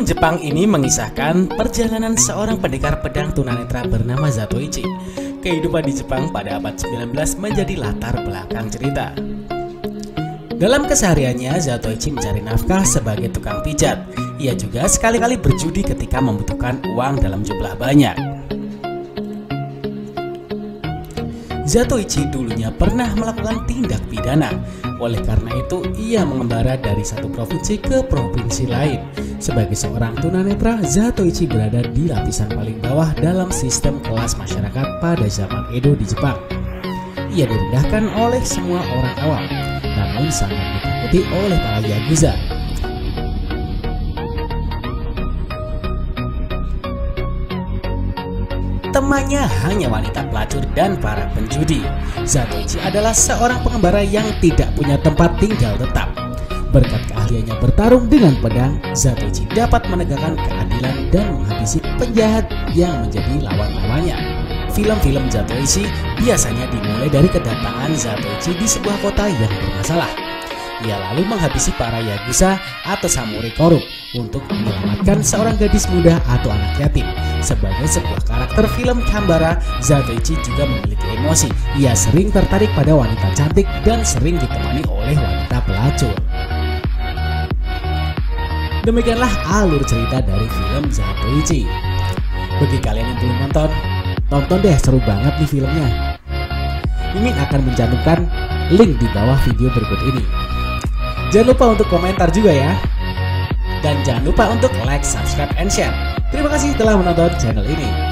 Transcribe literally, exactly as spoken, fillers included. Film Jepang ini mengisahkan perjalanan seorang pendekar pedang tunanetra bernama Zatoichi. Kehidupan di Jepang pada abad sembilan belas menjadi latar belakang cerita. Dalam kesehariannya, Zatoichi mencari nafkah sebagai tukang pijat. Ia juga sekali-kali berjudi ketika membutuhkan uang dalam jumlah banyak. Zatoichi dulunya pernah melakukan tindak pidana. Oleh karena itu, ia mengembara dari satu provinsi ke provinsi lain. Sebagai seorang tunanetra, Zatoichi berada di lapisan paling bawah dalam sistem kelas masyarakat pada zaman Edo di Jepang. Ia direndahkan oleh semua orang awam, namun sangat ditakuti oleh para yakuza. Temannya hanya wanita pelacur dan para penjudi. Zatoichi adalah seorang pengembara yang tidak punya tempat tinggal tetap. Berkat keahliannya bertarung dengan pedang, Zatoichi dapat menegakkan keadilan dan menghabisi penjahat yang menjadi lawan-lawannya. Film-film Zatoichi biasanya dimulai dari kedatangan Zatoichi di sebuah kota yang bermasalah. Ia lalu menghabisi para yakuza atau samurai korup untuk menyelamatkan seorang gadis muda atau anak yatim. Sebagai sebuah karakter film Chambara, Zatoichi juga memiliki emosi. Ia sering tertarik pada wanita cantik dan sering ditemani oleh wanita pelacur. Demikianlah alur cerita dari film Zatoichi. Bagi kalian yang belum nonton, nonton deh, seru banget nih filmnya. Mimin akan mencantumkan link di bawah video berikut ini. Jangan lupa untuk komentar juga ya. Dan jangan lupa untuk like, subscribe, and share. Terima kasih telah menonton channel ini.